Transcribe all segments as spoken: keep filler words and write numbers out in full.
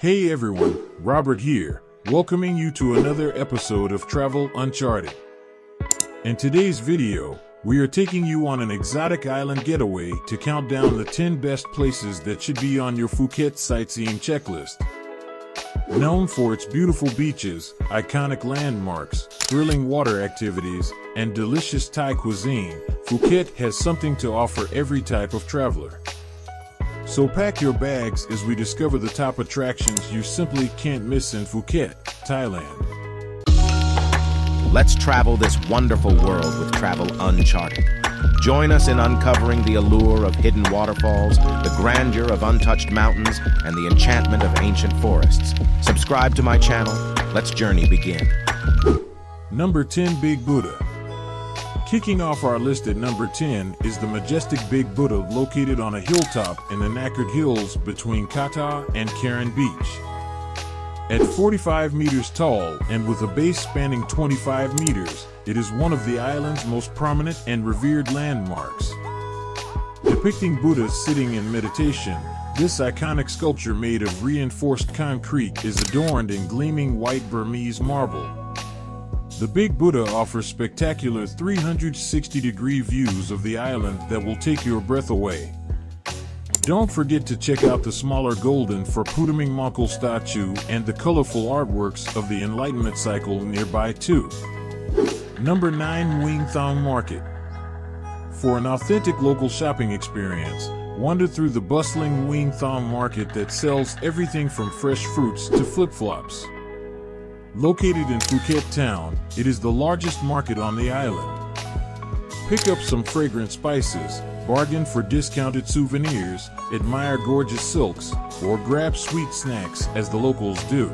Hey everyone, Robert here, welcoming you to another episode of Travel Uncharted. In today's video, we are taking you on an exotic island getaway to count down the ten best places that should be on your Phuket sightseeing checklist. Known for its beautiful beaches, iconic landmarks, thrilling water activities, and delicious Thai cuisine, Phuket has something to offer every type of traveler. So pack your bags as we discover the top attractions you simply can't miss in Phuket, Thailand. Let's travel this wonderful world with Travel Uncharted. Join us in uncovering the allure of hidden waterfalls, the grandeur of untouched mountains, and the enchantment of ancient forests. Subscribe to my channel. Let's journey begin. Number ten, Big Buddha. Kicking off our list at number ten is the majestic Big Buddha located on a hilltop in the Nakara Hills between Kata and Karen Beach. At forty-five meters tall and with a base spanning twenty-five meters, it is one of the island's most prominent and revered landmarks. Depicting Buddha sitting in meditation, this iconic sculpture made of reinforced concrete is adorned in gleaming white Burmese marble. The Big Buddha offers spectacular three hundred sixty degree views of the island that will take your breath away. Don't forget to check out the smaller golden for Putaming Mongol statue and the colorful artworks of the Enlightenment cycle nearby too. Number nine, Wing Thong Market. For an authentic local shopping experience, wander through the bustling Wing Thong Market that sells everything from fresh fruits to flip-flops. Located in Phuket Town, it is the largest market on the island. Pick up some fragrant spices, bargain for discounted souvenirs, admire gorgeous silks, or grab sweet snacks as the locals do.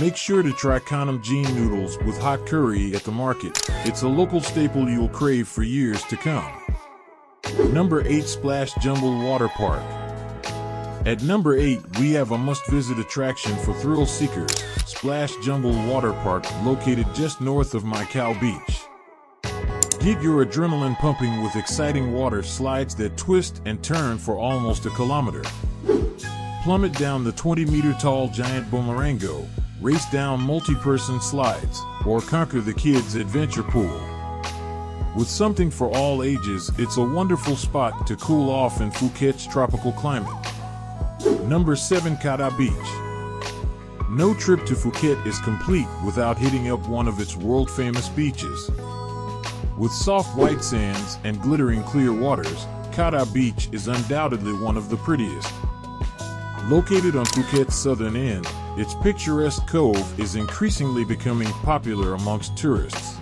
Make sure to try Kanom Jeen noodles with hot curry at the market. It's a local staple you'll crave for years to come. Number eight, Splash Jungle Water Park. At number eight, we have a must-visit attraction for thrill seekers, Splash Jungle Water Park, located just north of Mai Khao Beach. Get your adrenaline pumping with exciting water slides that twist and turn for almost a kilometer. Plummet down the twenty meter tall giant boomerango, race down multi-person slides, or conquer the kids' adventure pool. With something for all ages, it's a wonderful spot to cool off in Phuket's tropical climate. Number seven, Kata Beach. No trip to Phuket is complete without hitting up one of its world-famous beaches. With soft white sands and glittering clear waters, Kata Beach is undoubtedly one of the prettiest. Located on Phuket's southern end, its picturesque cove is increasingly becoming popular amongst tourists.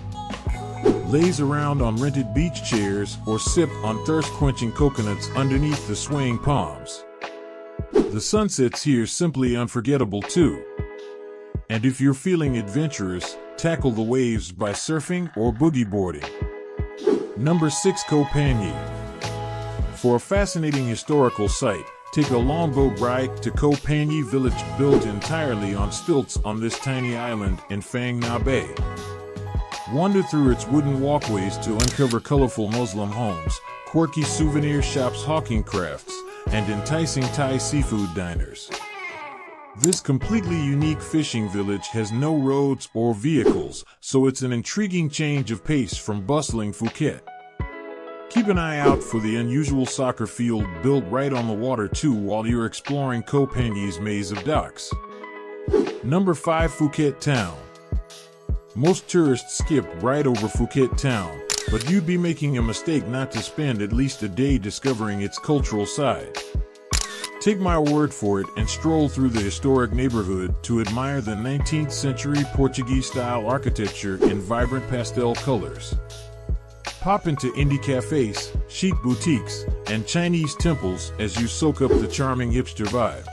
Laze around on rented beach chairs or sip on thirst-quenching coconuts underneath the swaying palms. The sunsets here simply unforgettable too. And if you're feeling adventurous, tackle the waves by surfing or boogie boarding. Number six, Koh Phangan. For a fascinating historical site, take a longboat ride to Koh Phangan village built entirely on stilts on this tiny island in Phang Nga Bay. Wander through its wooden walkways to uncover colorful Muslim homes, quirky souvenir shops hawking crafts, and enticing Thai seafood diners. This completely unique fishing village has no roads or vehicles, so it's an intriguing change of pace from bustling Phuket. Keep an eye out for the unusual soccer field built right on the water too while you're exploring Koh Phangan's maze of docks. Number five, Phuket Town. Most tourists skip right over Phuket Town, but you'd be making a mistake not to spend at least a day discovering its cultural side. Take my word for it and stroll through the historic neighborhood to admire the nineteenth century Portuguese-style architecture in vibrant pastel colors. Pop into indie cafes, chic boutiques, and Chinese temples as you soak up the charming hipster vibe.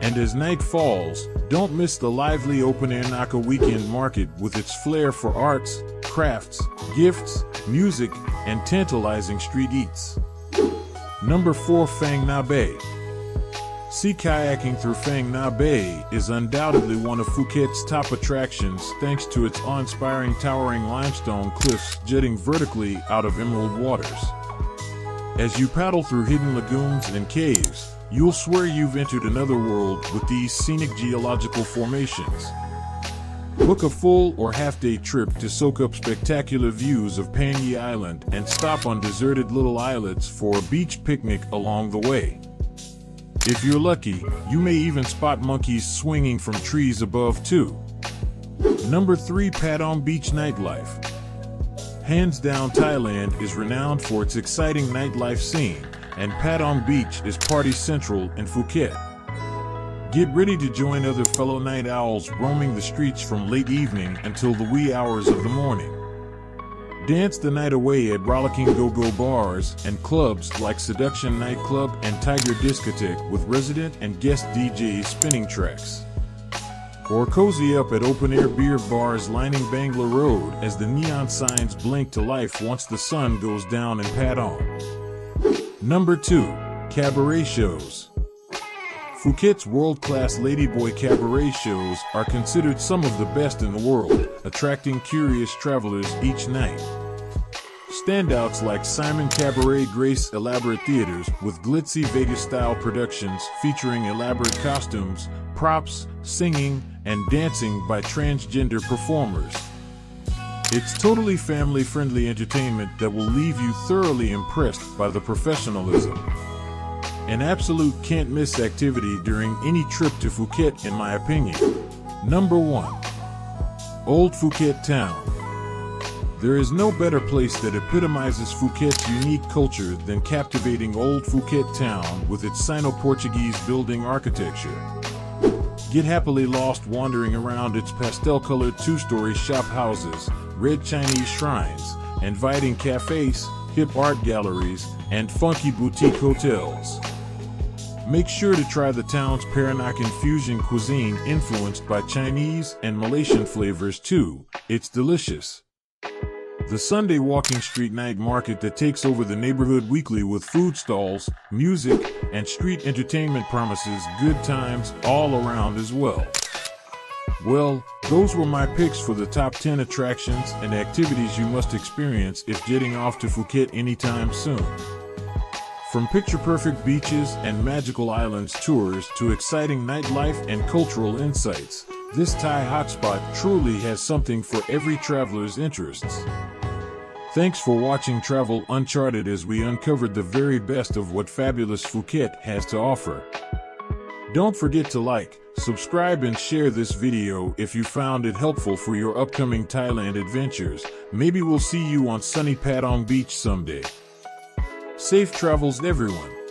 And as night falls, don't miss the lively open-air Naka weekend market with its flair for arts, crafts, gifts, music, and tantalizing street eats. Number four, Phang Nga Bay. Sea kayaking through Phang Nga Bay is undoubtedly one of Phuket's top attractions thanks to its awe-inspiring towering limestone cliffs jutting vertically out of emerald waters. As you paddle through hidden lagoons and caves, you'll swear you've entered another world with these scenic geological formations. Book a full or half-day trip to soak up spectacular views of Phang Nga Island and stop on deserted little islets for a beach picnic along the way. If you're lucky, you may even spot monkeys swinging from trees above too. Number three. Patong Beach nightlife. Hands down, Thailand is renowned for its exciting nightlife scene, and Patong Beach is party central in Phuket. Get ready to join other fellow night owls roaming the streets from late evening until the wee hours of the morning. Dance the night away at rollicking go-go bars and clubs like Seduction Nightclub and Tiger Discotheque with resident and guest D Js spinning tracks. Or cozy up at open-air beer bars lining Bangla Road as the neon signs blink to life once the sun goes down in Patong. Number two. Cabaret shows. Phuket's world-class ladyboy cabaret shows are considered some of the best in the world, attracting curious travelers each night. Standouts like Simon Cabaret grace elaborate theaters with glitzy Vegas-style productions featuring elaborate costumes, props, singing, and dancing by transgender performers. It's totally family-friendly entertainment that will leave you thoroughly impressed by the professionalism. An absolute can't-miss activity during any trip to Phuket, in my opinion. Number one. Old Phuket Town. There is no better place that epitomizes Phuket's unique culture than captivating Old Phuket Town with its Sino-Portuguese building architecture. Get happily lost wandering around its pastel-colored two-story shop houses, red Chinese shrines, inviting cafes, hip art galleries, and funky boutique hotels. Make sure to try the town's Peranakan fusion cuisine influenced by Chinese and Malaysian flavors too. It's delicious. The Sunday walking street night market that takes over the neighborhood weekly with food stalls, music, and street entertainment promises good times all around as well. Well, those were my picks for the top ten attractions and activities you must experience if jetting off to Phuket anytime soon. From picture-perfect beaches and magical islands tours to exciting nightlife and cultural insights, this Thai hotspot truly has something for every traveler's interests. Thanks for watching Travel Uncharted as we uncovered the very best of what fabulous Phuket has to offer. Don't forget to like, subscribe, and share this video if you found it helpful for your upcoming Thailand adventures. Maybe we'll see you on sunny Patong Beach someday. Safe travels, everyone.